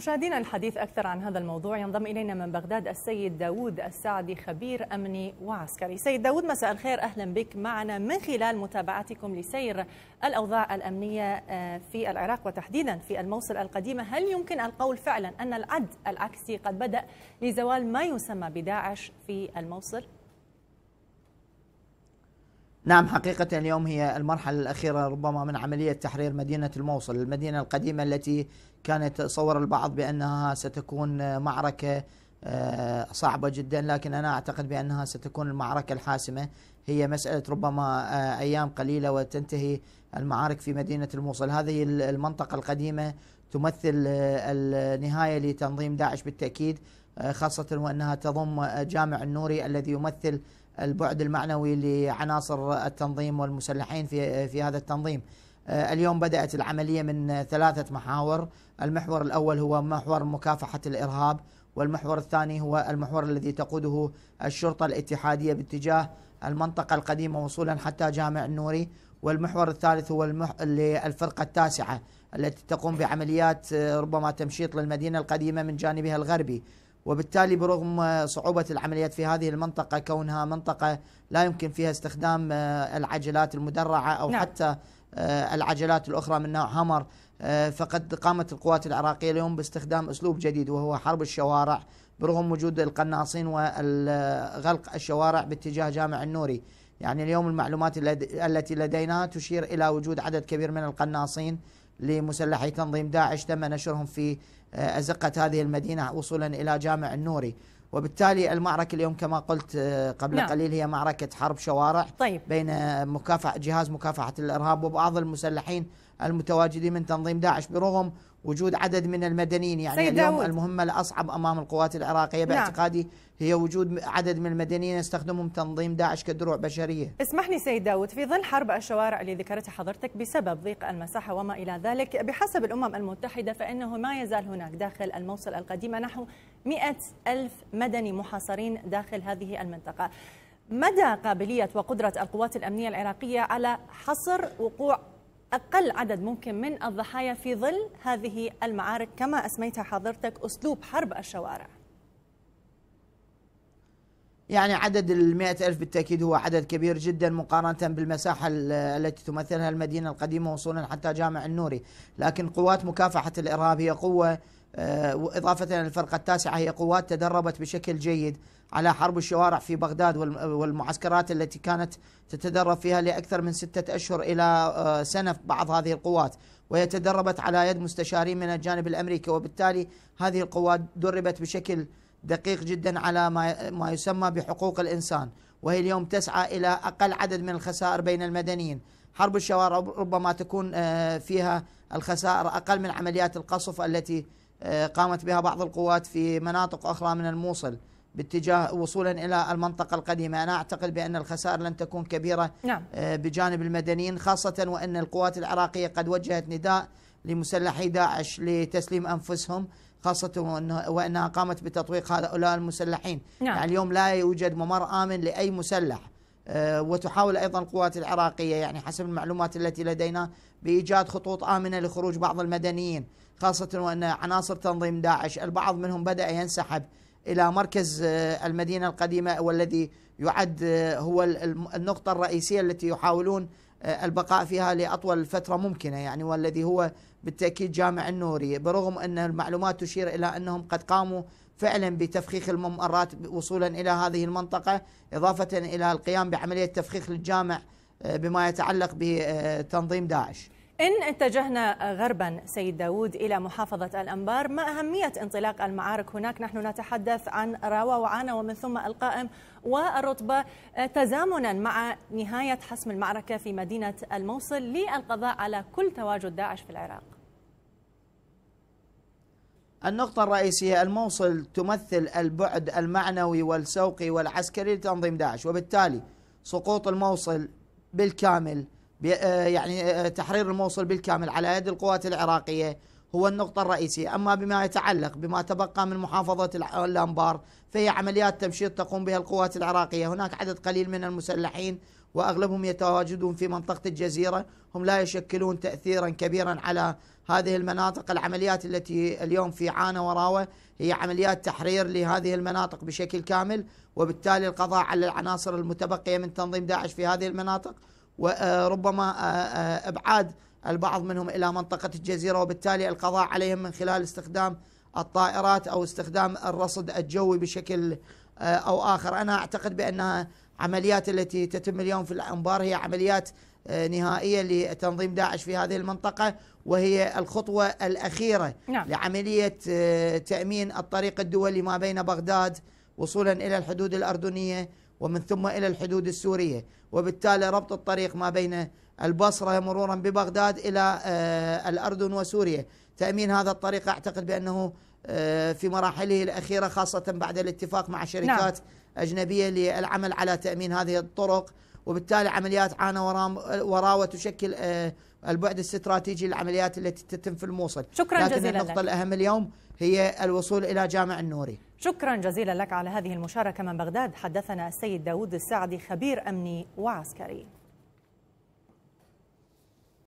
مشاهدينا، الحديث أكثر عن هذا الموضوع ينضم إلينا من بغداد السيد داوود السعدي، خبير أمني وعسكري. سيد داوود، مساء الخير، أهلا بك معنا من خلال متابعتكم لسير الأوضاع الأمنية في العراق وتحديدا في الموصل القديمة. هل يمكن القول فعلا أن العد العكسي قد بدأ لزوال ما يسمى بداعش في الموصل؟ نعم، حقيقة اليوم هي المرحلة الأخيرة ربما من عملية تحرير مدينة الموصل، المدينة القديمة التي كانت تصور البعض بأنها ستكون معركة صعبة جدا، لكن أنا أعتقد بأنها ستكون المعركة الحاسمة. هي مسألة ربما أيام قليلة وتنتهي المعارك في مدينة الموصل. هذه المنطقة القديمة تمثل النهاية لتنظيم داعش بالتأكيد، خاصة وأنها تضم جامع النوري الذي يمثل البعد المعنوي لعناصر التنظيم والمسلحين في هذا التنظيم. اليوم بدأت العملية من ثلاثة محاور. المحور الأول هو محور مكافحة الإرهاب، والمحور الثاني هو المحور الذي تقوده الشرطة الاتحادية باتجاه المنطقة القديمة وصولا حتى جامع النوري، والمحور الثالث هو الفرقة التاسعة التي تقوم بعمليات ربما تمشيط للمدينة القديمة من جانبها الغربي. وبالتالي برغم صعوبة العمليات في هذه المنطقة كونها منطقة لا يمكن فيها استخدام العجلات المدرعة أو حتى العجلات الأخرى من نوع هامر، فقد قامت القوات العراقية اليوم باستخدام أسلوب جديد وهو حرب الشوارع، برغم وجود القناصين وغلق الشوارع باتجاه جامع النوري. يعني اليوم المعلومات التي لدينا تشير إلى وجود عدد كبير من القناصين لمسلحي تنظيم داعش تم نشرهم في أزقة هذه المدينة وصولا إلى جامع النوري. وبالتالي المعركة اليوم كما قلت قبل قليل هي معركة حرب شوارع. طيب. بين جهاز مكافحة الإرهاب وبعض المسلحين المتواجدين من تنظيم داعش برغم وجود عدد من المدنيين. يعني اليوم المهمة الأصعب أمام القوات العراقية باعتقادي هي وجود عدد من المدنيين يستخدمهم تنظيم داعش كدروع بشرية. اسمح لي سيد داوود، في ظل حرب الشوارع اللي ذكرتها حضرتك بسبب ضيق المساحة وما إلى ذلك، بحسب الأمم المتحدة فإنه ما يزال هناك داخل الموصل القديمة نحو 100,000 مدني محاصرين داخل هذه المنطقة. مدى قابلية وقدرة القوات الأمنية العراقية على حصر وقوع أقل عدد ممكن من الضحايا في ظل هذه المعارك كما أسميتها حضرتك أسلوب حرب الشوارع؟ يعني عدد 100,000 بالتأكيد هو عدد كبير جدا مقارنة بالمساحة التي تمثلها المدينة القديمة وصولا حتى جامع النوري، لكن قوات مكافحة الإرهاب هي قوة، وإضافة للفرقة التاسعة، هي قوات تدربت بشكل جيد على حرب الشوارع في بغداد والمعسكرات التي كانت تتدرب فيها لأكثر من 6 أشهر إلى سنة في بعض هذه القوات، وهي تدربت على يد مستشارين من الجانب الأمريكي. وبالتالي هذه القوات دربت بشكل دقيق جدا على ما يسمى بحقوق الإنسان، وهي اليوم تسعى إلى أقل عدد من الخسائر بين المدنيين. حرب الشوارع ربما تكون فيها الخسائر أقل من عمليات القصف التي قامت بها بعض القوات في مناطق أخرى من الموصل باتجاه وصولا إلى المنطقة القديمة. أنا أعتقد بأن الخسائر لن تكون كبيرة بجانب المدنيين، خاصة وأن القوات العراقية قد وجهت نداء لمسلحي داعش لتسليم أنفسهم، خاصة وأنها قامت بتطويق هؤلاء المسلحين. يعني اليوم لا يوجد ممر آمن لأي مسلح، وتحاول أيضا القوات العراقية يعني حسب المعلومات التي لدينا بإيجاد خطوط آمنة لخروج بعض المدنيين، خاصة وأن عناصر تنظيم داعش البعض منهم بدأ ينسحب إلى مركز المدينة القديمة والذي يعد هو النقطة الرئيسية التي يحاولون البقاء فيها لأطول فترة ممكنة، يعني والذي هو بالتأكيد جامع النوري، برغم أن المعلومات تشير إلى أنهم قد قاموا فعلا بتفخيخ الممرات وصولا إلى هذه المنطقة، إضافة إلى القيام بعملية تفخيخ للجامع بما يتعلق بتنظيم داعش. إن اتجهنا غربا سيد داوود إلى محافظة الأنبار، ما أهمية انطلاق المعارك هناك؟ نحن نتحدث عن راوة وعنة ومن ثم القائم والرطبة تزامنا مع نهاية حسم المعركة في مدينة الموصل للقضاء على كل تواجد داعش في العراق. النقطة الرئيسية الموصل تمثل البعد المعنوي والسوقي والعسكري لتنظيم داعش، وبالتالي سقوط الموصل بالكامل يعني تحرير الموصل بالكامل على يد القوات العراقية هو النقطة الرئيسية. أما بما يتعلق بما تبقى من محافظة الأنبار فهي عمليات تمشيط تقوم بها القوات العراقية. هناك عدد قليل من المسلحين وأغلبهم يتواجدون في منطقة الجزيرة، هم لا يشكلون تأثيرا كبيرا على هذه المناطق. العمليات التي اليوم في عانة وراوة هي عمليات تحرير لهذه المناطق بشكل كامل، وبالتالي القضاء على العناصر المتبقية من تنظيم داعش في هذه المناطق، وربما إبعاد البعض منهم إلى منطقة الجزيرة، وبالتالي القضاء عليهم من خلال استخدام الطائرات أو استخدام الرصد الجوي بشكل أو آخر. أنا أعتقد بأن عمليات التي تتم اليوم في الأنبار هي عمليات نهائية لتنظيم داعش في هذه المنطقة، وهي الخطوة الأخيرة لعملية تأمين الطريق الدولي ما بين بغداد وصولا إلى الحدود الأردنية ومن ثم إلى الحدود السورية، وبالتالي ربط الطريق ما بين البصرة مرورا ببغداد إلى الأردن وسوريا. تأمين هذا الطريق أعتقد بأنه في مراحله الأخيرة، خاصة بعد الاتفاق مع شركات أجنبية للعمل على تأمين هذه الطرق، وبالتالي عمليات عانة وراوة تشكل البعد الاستراتيجي للعمليات التي تتم في الموصل. شكرا جزيلا لك. لكن النقطة الأهم اليوم هي الوصول إلى جامع النوري. شكرا جزيلا لك على هذه المشاركة من بغداد. حدثنا السيد داوود السعدي، خبير أمني وعسكري.